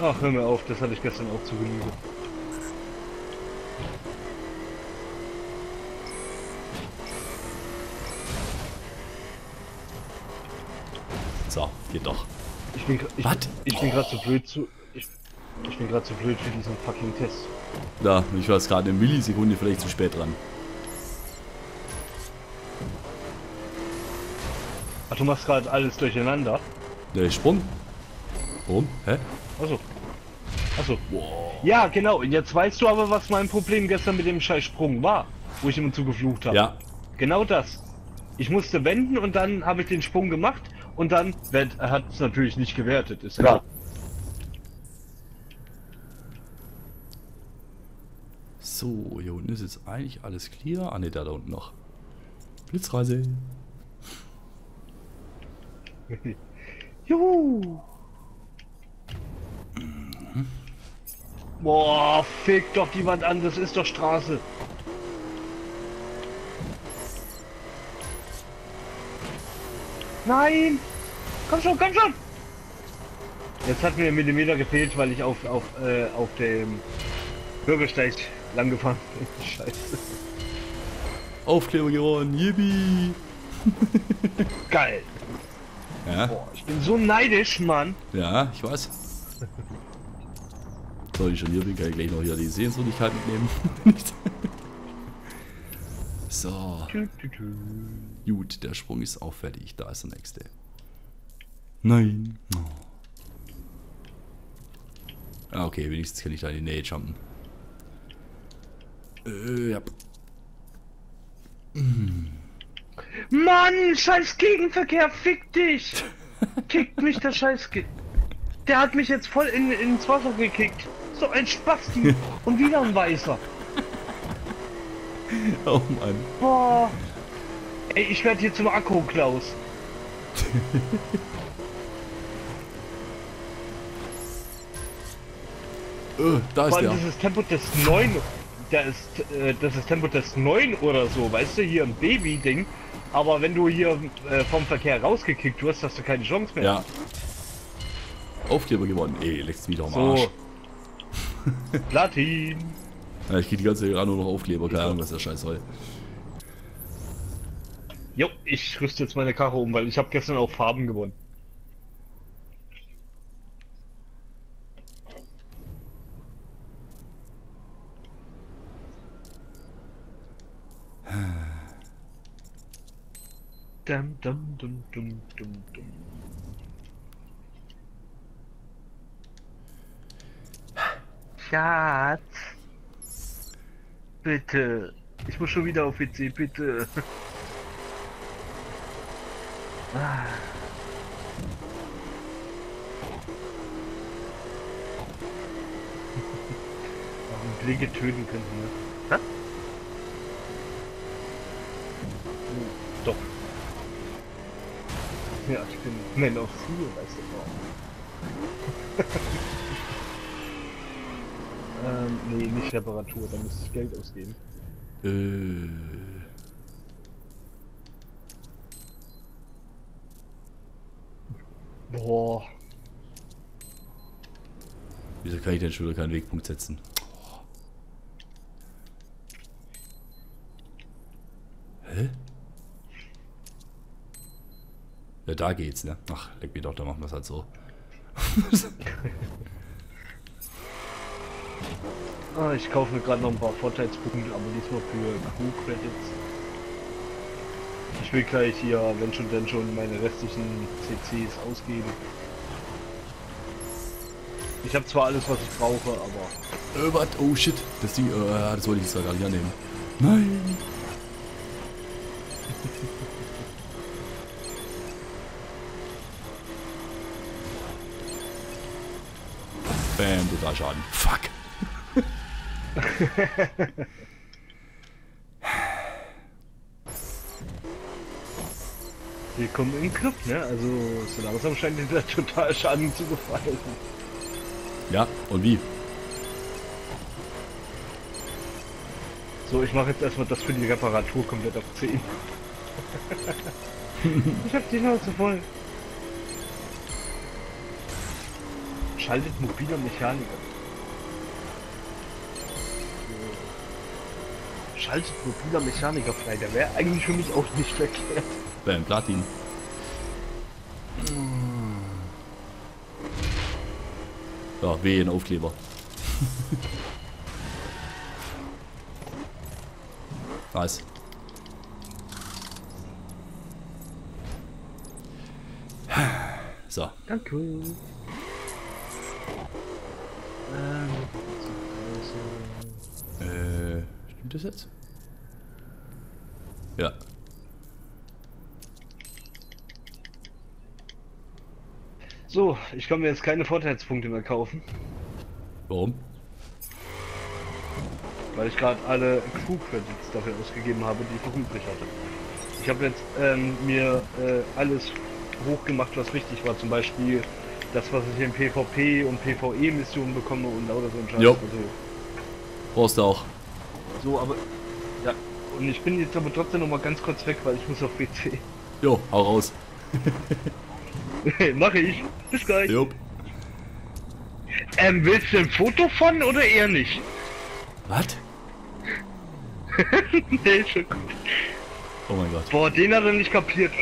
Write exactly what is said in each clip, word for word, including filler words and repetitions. Ach, hör mir auf, das hatte ich gestern auch zu Genüge. So, geht doch. Ich bin, ich, ich bin gerade zu blöd zu... Ich, ich bin gerade zu blöd für diesen fucking Test. Ja, ich war jetzt gerade eine Millisekunde vielleicht zu spät dran. Ach, du machst gerade alles durcheinander? Der Sprung? Warum? Hä? Achso. Achso. Wow. Ja, genau. Jetzt weißt du aber, was mein Problem gestern mit dem scheiß Sprung war, wo ich ihm zugeflucht habe. Ja. Genau das. Ich musste wenden und dann habe ich den Sprung gemacht und dann hat es natürlich nicht gewertet. Ist klar. So, hier unten ist jetzt eigentlich alles clear. Ah ne, da, da unten noch. Blitzreise. Juhu. Boah, fick doch die Wand an, das ist doch Straße. Nein! Komm schon, komm schon! Jetzt hat mir ein Millimeter gefehlt, weil ich auf, auf, äh, auf dem Bürgersteig lang gefahren bin. Scheiße. Aufklärung gewonnen, yippie! Geil! Ja? Boah, ich bin so neidisch, Mann! Ja, ich weiß. Soll ich schon hier bin, kann ich gleich noch hier die Sehenswürdigkeit mitnehmen. So. Gut, der Sprung ist auch fertig. Da ist der nächste. Nein. Oh. Ah, okay, wenigstens kann ich da in die Nähe jumpen. Äh, ja. Hm. Mann, scheiß Gegenverkehr, fick dich! Kickt mich der scheiß Ge... Der hat mich jetzt voll in, ins Wasser gekickt. So ein Spasti. Und wieder ein Weißer. Oh Mann. Boah. Ey, ich werde hier zum Akku, Klaus. Oh, da ist Mann, der. Das ist Tempotest neun. Der ist, äh, das ist Tempotest neun oder so. Weißt du, hier ein Baby-Ding. Aber wenn du hier äh, vom Verkehr rausgekickt wirst, hast du keine Chance mehr. Ja. Aufkleber geworden. Ey, leckst mich doch am so. Arsch. Platin. Ja, ich krieg die ganze Zeit nur noch Aufkleber. Keine Ahnung, was der Scheiß soll. Jo, ich rüste jetzt meine Karre um, weil ich habe gestern auch Farben gewonnen. Dum, dum, dum, dum, dum, dum. Schatz, bitte. Ich muss schon wieder auf W C, bitte. Ah. Auch Blicke töten könnten, ne? Was? Oh, doch. Ja, ich bin Man of Steel, weißt du warum. Ähm, nee, nicht Reparatur, da müsste ich Geld ausgeben. Äh. Boah. Wieso kann ich denn schon wieder keinen Wegpunkt setzen? Oh. Hä? Ja, da geht's, ne? Ach, leck mich doch, da machen wir es halt so. Oh, ich kaufe mir gerade noch ein paar Vorteilspunkte, aber diesmal für Q-Credits. Ich will gleich hier, wenn schon denn schon, meine restlichen C Cs ausgeben. Ich habe zwar alles, was ich brauche, aber... Äh, was? Oh shit, das Ding, äh, das wollte ich jetzt gar nicht annehmen. Nein! Bam, total Schaden. Fuck! Willkommen im Club, ne? Also so langsam scheint dir total Schaden zu gefallen. Ja, und wie? So, ich mache jetzt erstmal das für die Reparatur komplett auf zehn. Ich hab die Nase voll. Schaltet mobile Mechaniker. Schaltet mobiler Mechaniker frei, der wäre eigentlich für mich auch nicht verkehrt. Beim Platin. Ja, weh, ein Aufkleber. Nice. So. Danke. Ähm, äh, stimmt das jetzt? Ja. So, ich kann mir jetzt keine Vorteilspunkte mehr kaufen. Warum? Weil ich gerade alle Crew-Credits dafür ausgegeben habe, die ich noch übrig hatte. Ich habe jetzt ähm, mir äh, alles hochgemacht, was wichtig war. Zum Beispiel das, was ich in PvP und PvE-Missionen bekomme und lauter so ein Scheiß. Jo. Also, brauchst du auch. So, aber... Ja. Und ich bin jetzt aber trotzdem noch mal ganz kurz weg, weil ich muss auf W C. Jo, hau raus. Mach ich. Bis gleich. Jupp. Ähm, willst du ein Foto von oder eher nicht? Was? Nee, schon gut. Oh mein Gott. Boah, den hat er nicht kapiert.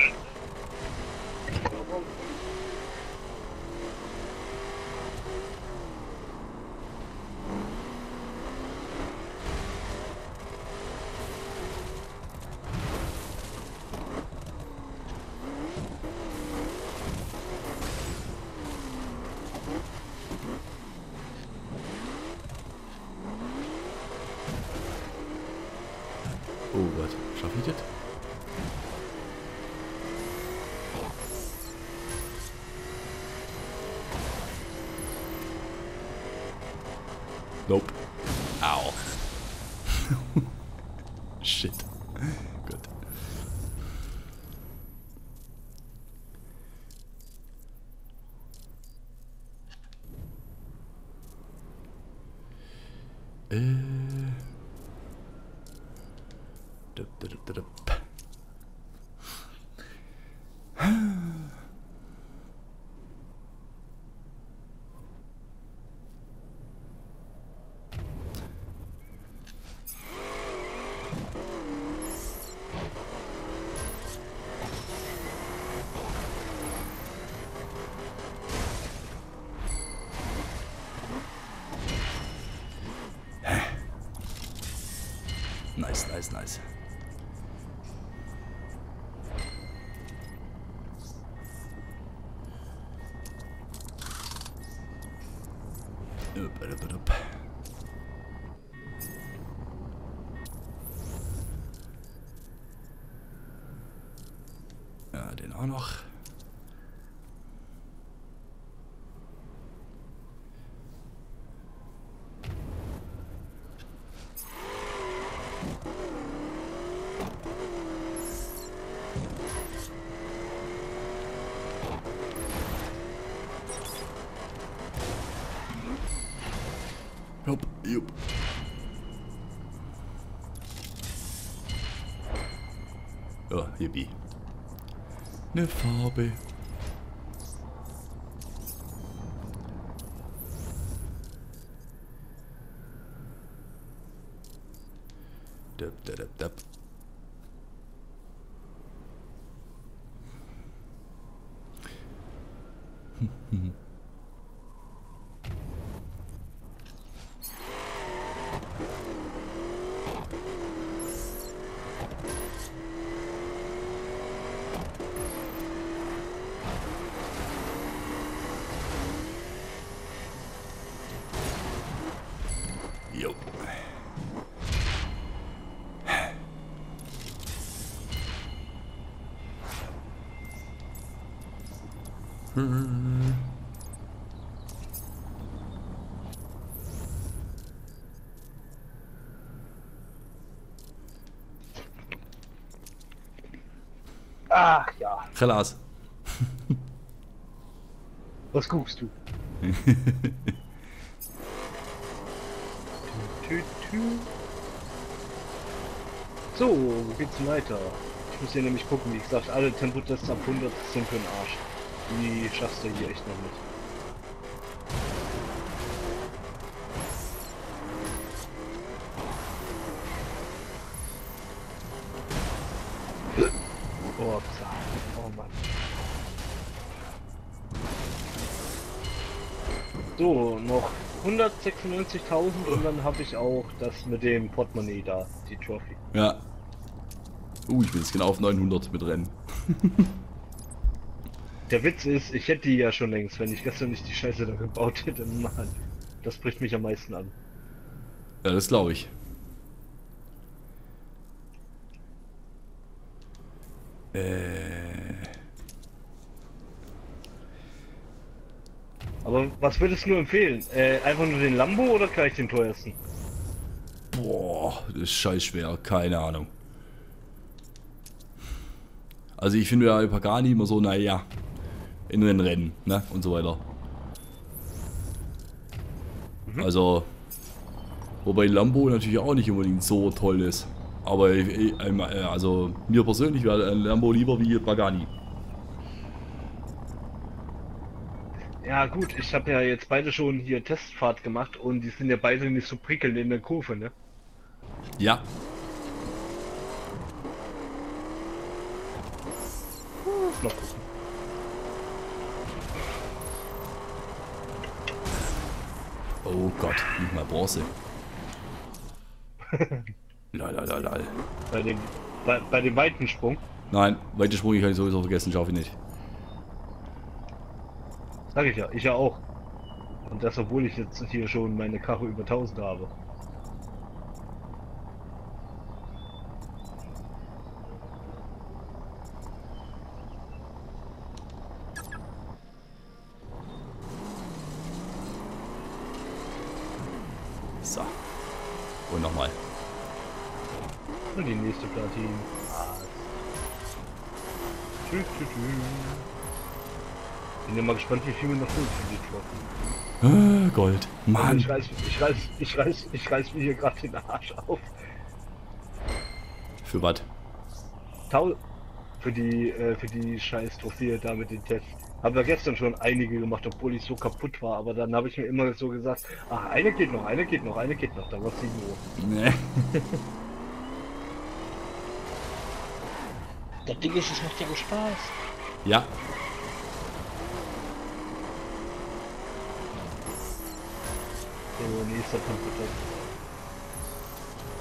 Oh Gott, schaff ich das? Nope. Au. Shit. Gut. Äh. Nice, nice, nice. Ja, den auch noch. Jupp, jupp. Ja, hippie. Eine Farbe. Dab, dab, dab. Hm, jo. Ach ja. Relax. Was guckst du? So, wo geht's weiter? Ich muss hier nämlich gucken, wie gesagt, alle Tempotests ab hundert sind für den Arsch. Die schaffst du hier echt noch mit. So, noch hundertsechsundneunzigtausend und dann habe ich auch das mit dem Portemonnaie da, die Trophy. Ja. Uh, ich bin jetzt genau auf neunhundert mit Rennen. Der Witz ist, ich hätte die ja schon längst, wenn ich gestern nicht die Scheiße da gebaut hätte. Mann, das bricht mich am meisten an. Ja, das glaube ich. Äh... Aber was würdest du nur empfehlen? Äh, einfach nur den Lambo oder gleich den teuersten? Boah, das ist scheiß schwer, keine Ahnung. Also ich finde ja Pagani immer so, naja, in den Rennen, ne, und so weiter. Mhm. Also, wobei Lambo natürlich auch nicht unbedingt so toll ist. Aber ich, also mir persönlich wäre ein Lambo lieber wie Pagani. Ja gut, ich habe ja jetzt beide schon hier Testfahrt gemacht und die sind ja beide nicht so prickelnd in der Kurve, ne? Ja. Noch gucken. Oh Gott, nicht mal Bronze. Lalalala. Bei dem, bei, bei dem weiten Sprung? Nein, weiten Sprung, ich habe sowieso vergessen, schaffe ich nicht. Sag ich ja, ich ja auch. Und das, obwohl ich jetzt hier schon meine Karre über tausend habe. So. Und nochmal. Und die nächste Platin. Tü, tü, tü. Bin ja mal gespannt, wie viel wir noch holen für die Trophy. Gold. Mann. Ich reiß, ich reiß, ich reiß, ich reiß mir hier gerade den Arsch auf. Für was? Für die, äh, für die scheiß Trophäe da mit den Tests. Haben wir gestern schon einige gemacht, obwohl ich so kaputt war, aber dann habe ich mir immer so gesagt, ach, eine geht noch, eine geht noch, eine geht noch, da war es sieben Uhr. Nee. Das Ding ist, es macht ja Spaß. Ja.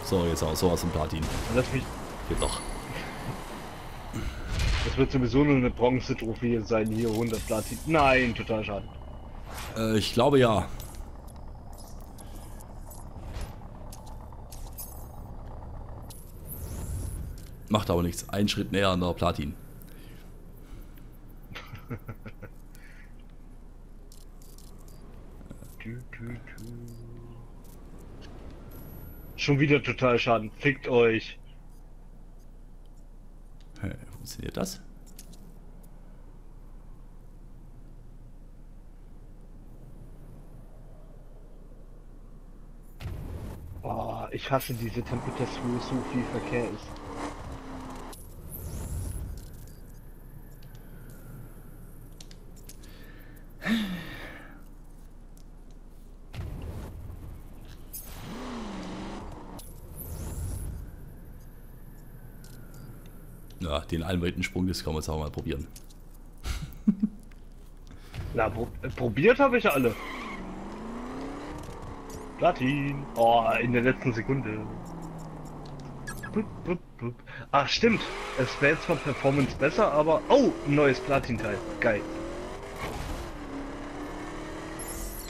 So, jetzt auch so aus dem Platin. Lass mich. Geht doch. Das wird sowieso nur eine Bronze-Trophäe sein, hier hundert Platin. Nein, total schade. Äh, ich glaube ja. Macht aber nichts. Ein Schritt näher an der Platin. Schon wieder total Schaden. Fickt euch. Hä, funktioniert das? Oh, ich hasse diese Tempo-Tests, wo so viel Verkehr ist. Ja, den allweiten Sprung, das kann man jetzt auch mal probieren. Na, pro äh, probiert habe ich ja alle. Platin. Oh, in der letzten Sekunde. Bup, bup, bup. Ach, stimmt. Es wäre jetzt von Performance besser, aber... Oh, ein neues Platin-Teil. Geil.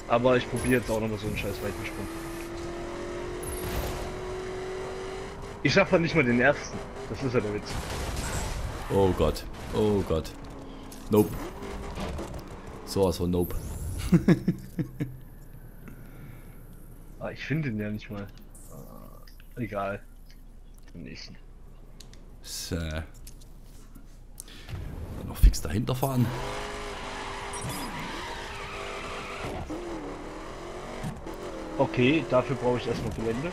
Aber ich probiere jetzt auch noch mal so einen scheiß weiten Sprung. Ich schaffe nicht mal den ersten. Das ist ja der Witz. Oh Gott, oh Gott. Nope. So was von Nope. Ah, ich finde den ja nicht mal. Uh, egal. Den nächsten. So. Dann noch fix dahinter fahren. Okay, dafür brauche ich erstmal Gelände.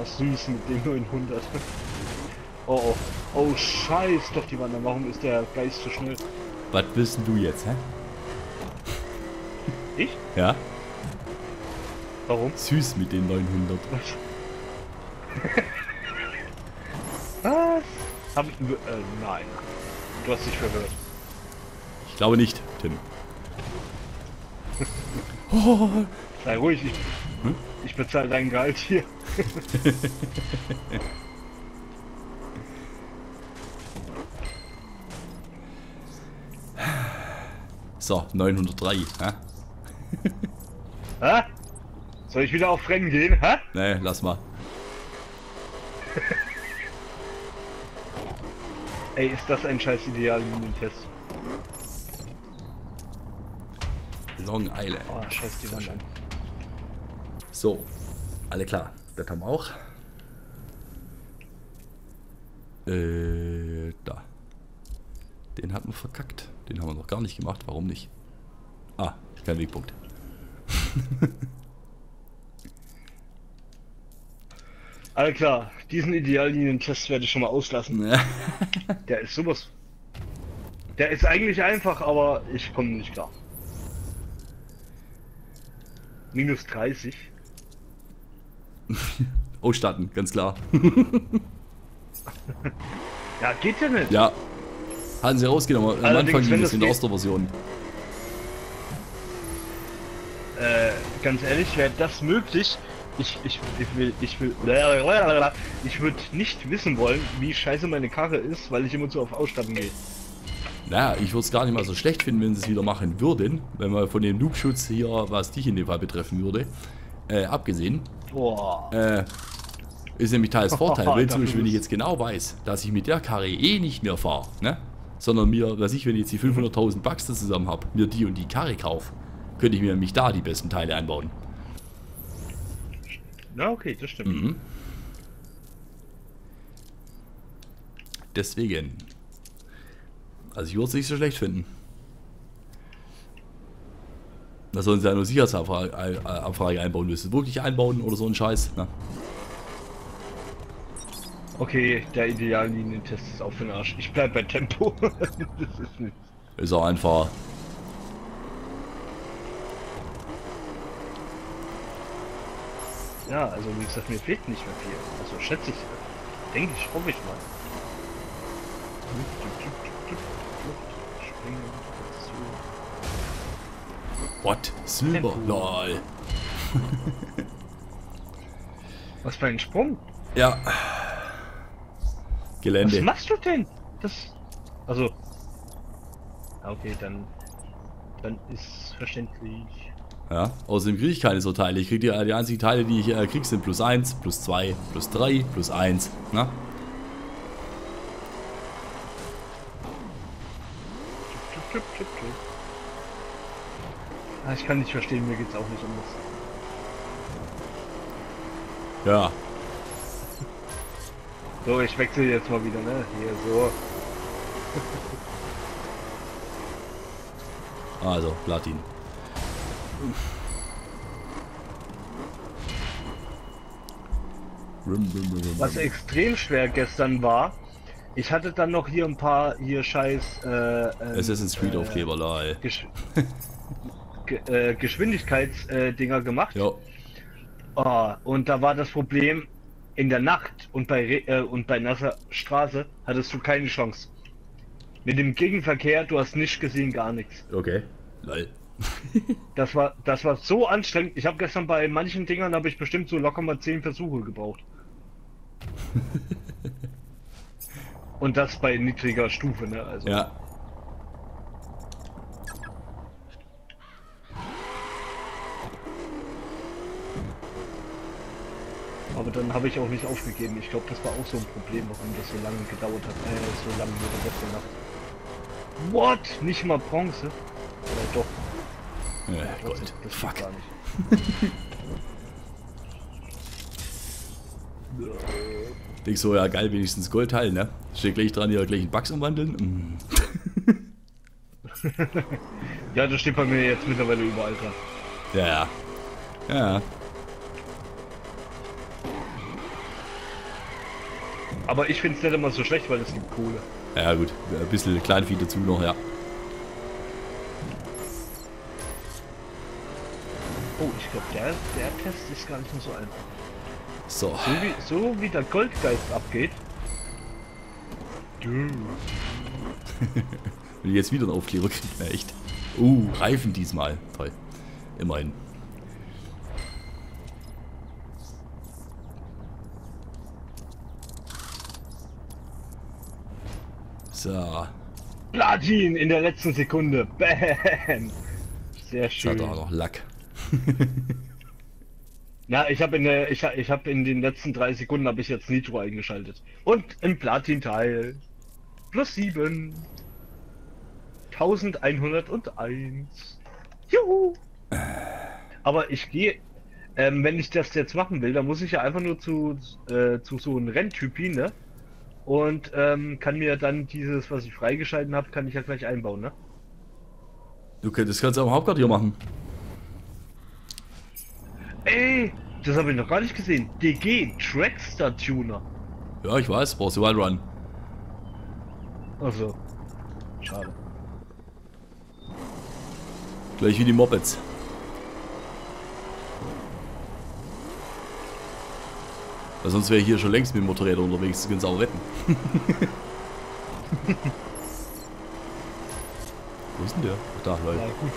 Oh, süß mit dem neunhundert. Oh, oh. Oh, scheiß doch die Wander. Warum ist der Geist so schnell? Was wissen du jetzt, hä? Ich? Ja. Warum? Süß mit den neunhundert. Habe ich... Äh, nein. Du hast dich verhört. Ich glaube nicht, Tim. Oh. Sei ruhig, ich, hm? ich bezahle dein Gehalt hier. So, neunhundertdrei, hä? Hä? Soll ich wieder auf Rennen gehen, hä? Nee, lass mal. Ey, ist das ein scheiß Ideal in den Test? Long Island. Oh, scheiß die Wand an. So, alle klar. Das haben wir auch. Äh, da. Den hatten wir verkackt. Den haben wir noch gar nicht gemacht. Warum nicht? Ah, kein Wegpunkt. Alles klar, diesen Ideallinien-Test werde ich schon mal auslassen. Ja. Der ist sowas. Der ist eigentlich einfach, aber ich komme nicht klar. Minus dreißig. Ausstatten, ganz klar. Ja, geht ja nicht. Ja. Hatten sie rausgenommen, am Allerdings, Anfang ging das in der Osterversion. Äh, ganz ehrlich, wäre das möglich, ich, ich, ich will, ich will, ich würde nicht wissen wollen, wie scheiße meine Karre ist, weil ich immer zu auf Ausstatten gehe. Naja, ich würde es gar nicht mal so schlecht finden, wenn sie es wieder machen würden, wenn man von dem Loopschutz hier, was dich in dem Fall betreffen würde, äh, abgesehen. Boah. Äh, ist nämlich teils Vorteil, weil zum Beispiel, wenn ich jetzt genau weiß, dass ich mit der Karre eh nicht mehr fahre, ne? Sondern mir, was ich, wenn ich jetzt die fünfhunderttausend Bucks da zusammen habe, mir die und die Karre kaufe, könnte ich mir nämlich da die besten Teile einbauen. Na okay, das stimmt. Mhm. Deswegen. Also ich würde es nicht so schlecht finden. Da sollen sie ja nur Sicherheitsabfrage einbauen müssen. Wirklich einbauen oder so ein Scheiß, ne? Okay, der Ideallinientest ist auf den Arsch. Ich bleib bei Tempo. Das ist nichts. Ist auch einfach. Ja, also wie gesagt, mir fehlt nicht mehr viel. Also schätze ich, denke ich, hoffe ich mal. What? Silber? Lol. Was für ein Sprung? Ja. Gelände. Was machst du denn? Das... Also... Okay, dann... Dann ist verständlich. Ja, außerdem kriege ich keine so Teile. Ich kriege die, die einzigen Teile, die ich äh, kriege, sind plus eins, plus zwei, plus drei, plus eins. Na? Ah, ich kann nicht verstehen, mir geht's auch nicht anders. Ja. So, ich wechsle jetzt mal wieder, ne? Hier, so. Also, Platin. Was extrem schwer gestern war, ich hatte dann noch hier ein paar, hier scheiß... Äh, ähm, Assassin's Creed äh, Aufkleber, lol. Gesch äh, Geschwindigkeitsdinger äh, gemacht. Jo. Oh, und da war das Problem... In der Nacht und bei äh, und bei nasser Straße hattest du keine Chance. Mit dem Gegenverkehr, du hast nicht gesehen, gar nichts. Okay. Lol. das war das war so anstrengend. Ich habe gestern bei manchen Dingern habe ich bestimmt so locker mal zehn Versuche gebraucht. Und das bei niedriger Stufe, ne? Also. Ja. Aber dann habe ich auch nicht aufgegeben. Ich glaube, das war auch so ein Problem, warum das so lange gedauert hat. Äh, so lange mit der letzten Nacht. What? Nicht mal Bronze? Oder doch? Ja, ja, Gold. Gold. Das fuck. Gar nicht. Denkst du, ja geil, wenigstens Goldteil, ne? Steht gleich dran, ja gleich einen Bugs umwandeln. Ja, das steht bei mir jetzt mittlerweile überall dran. Ja, ja. Aber ich finde es nicht immer so schlecht, weil es gibt Kohle. Ja gut, ein bisschen Kleinvieh dazu noch, ja. Oh, ich glaube, der, der Test ist gar nicht mehr so einfach. So. So wie, so wie der Goldgeist abgeht. Wenn ich jetzt wieder einen Aufkleber kriege, na echt. Uh, Reifen diesmal. Toll. Immerhin. So. Platin in der letzten Sekunde. Bam. Sehr schön. Das hat auch noch Lack. Na, ich habe in der, ich, ich habe in den letzten drei Sekunden habe ich jetzt Nitro eingeschaltet. Und im Platin-Teil. Plus sieben. elfhunderteins. Juhu. Aber ich gehe, ähm, wenn ich das jetzt machen will, dann muss ich ja einfach nur zu, äh, zu so einem Renntypi, ne? Und ähm, kann mir dann dieses, was ich freigeschalten habe, kann ich ja gleich einbauen, ne? Okay, das kannst du auch im Hauptquartier machen. Ey, das habe ich noch gar nicht gesehen. D G, Trackstar Tuner. Ja, ich weiß, brauchst du Wild Run. Also, schade. Gleich wie die Mopeds. Weil sonst wäre ich hier schon längst mit dem Motorrädern unterwegs, das können sie auch retten. Wo ist denn der? Ach, da, Leute. Ja, gut.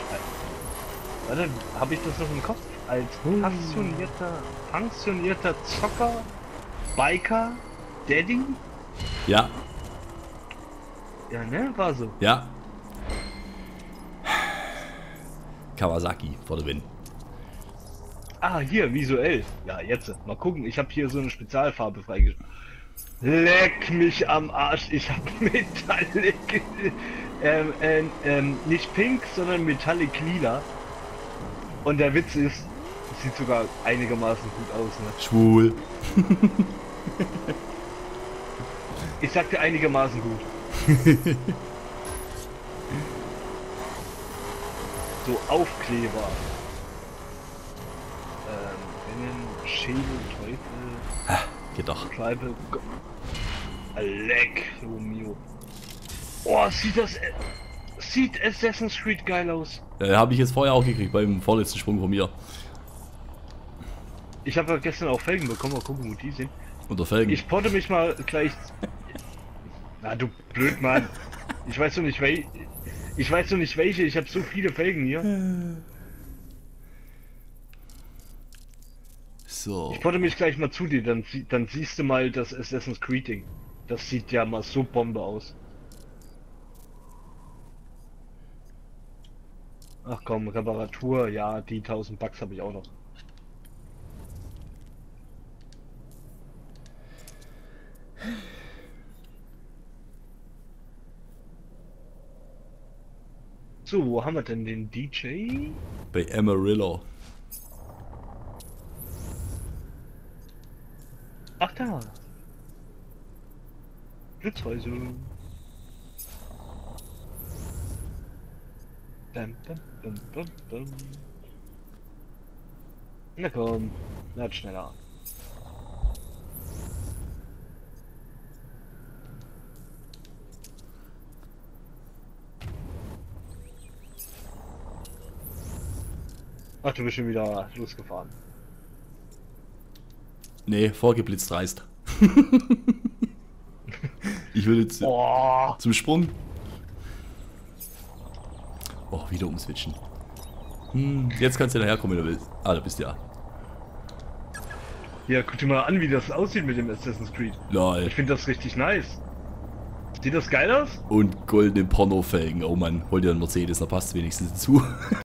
Warte, habe ich das noch im Kopf? Als pensionierter, pensionierter Zocker, Biker, Daddy? Ja. Ja, ne? War so. Ja. Kawasaki vor der Wind. Ah, hier, visuell. Ja, jetzt. Mal gucken. Ich habe hier so eine Spezialfarbe freigeschaltet. Leck mich am Arsch. Ich habe Metallic... Ähm, ähm, ähm, nicht pink, sondern Metallic Lila. Und der Witz ist, es sieht sogar einigermaßen gut aus, ne? Schwul. Ich sagte einigermaßen gut. So, Aufkleber. Schädel, Teufel. Ha, geht doch. Tribal. Leck, so mio. Oh, sieht das. Sieht Assassin's Creed geil aus. Äh, habe ich jetzt vorher auch gekriegt, beim vorletzten Sprung von mir. Ich habe ja gestern auch Felgen bekommen, mal gucken, wo die sind. Unter Felgen. Ich porte mich mal gleich. Na, du blöd, Mann. Ich weiß noch nicht, wel... ich weiß noch nicht welche. Ich habe so viele Felgen hier. So. Ich porte mich gleich mal zu dir, dann, dann siehst du mal das Assassin's Creed Ding. Das sieht ja mal so Bombe aus. Ach komm, Reparatur, ja, die tausend Bucks habe ich auch noch. So, wo haben wir denn den D J? Bei Amarillo. Ach da! Blitzweise! Dum, dum, dum, dum, dum. Na komm, lad schneller. Ach, du bist schon wieder losgefahren. Nee, vorgeblitzt reißt. Ich will jetzt oh. zum Sprung. Oh, wieder umswitchen. Hm, jetzt kannst du daherkommen, wenn du willst. Ah, da bist du ja. Ja, guck dir mal an, wie das aussieht mit dem Assassin's Creed. Lol. Ich finde das richtig nice. Sieht das geil aus? Und goldene Pornofelgen. Oh Mann, hol dir einen Mercedes, da passt wenigstens zu.